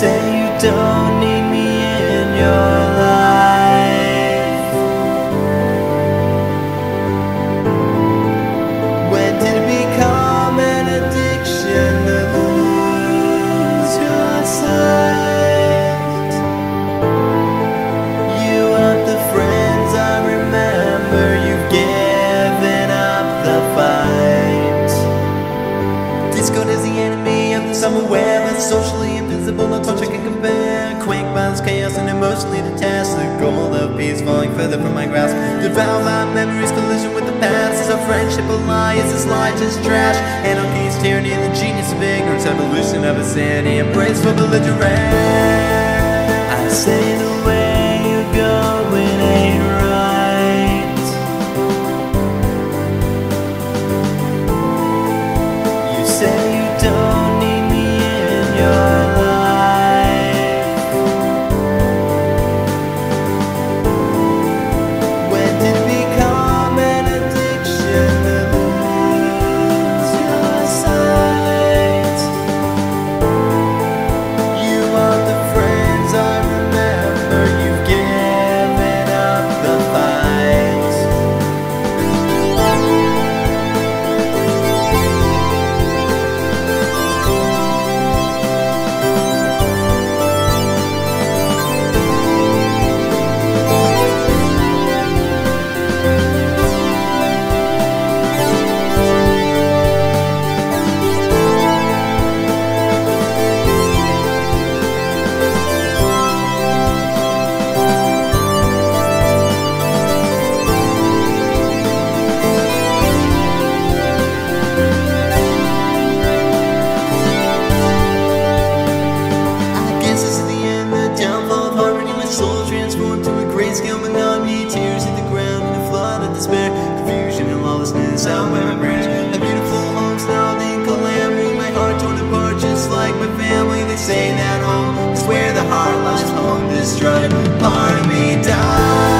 say you don't need me in your life. When did it become an addiction to lose your sight? You aren't the friends I remember. You've given up the fight. Discord is the enemy of the summer weather. Socially invisible, no torture can compare. Quake, violence, chaos, and emotionally detached. The goal of peace falling further from my grasp. Devour my memories, collision with the past. Is our friendship a lie? Is this lie just trash? Anarchy's tyranny, the genius of ignorance. Evolution of insanity, embrace for belligerence. I say the way you're going ain't right. You say you don't skill and monotony, tears in the ground, in a flood of despair, confusion and lawlessness out where my brains. A beautiful home snarled in calamity, my heart torn apart just like my family. They say that home is where the heart lies, home destroyed, part of me died.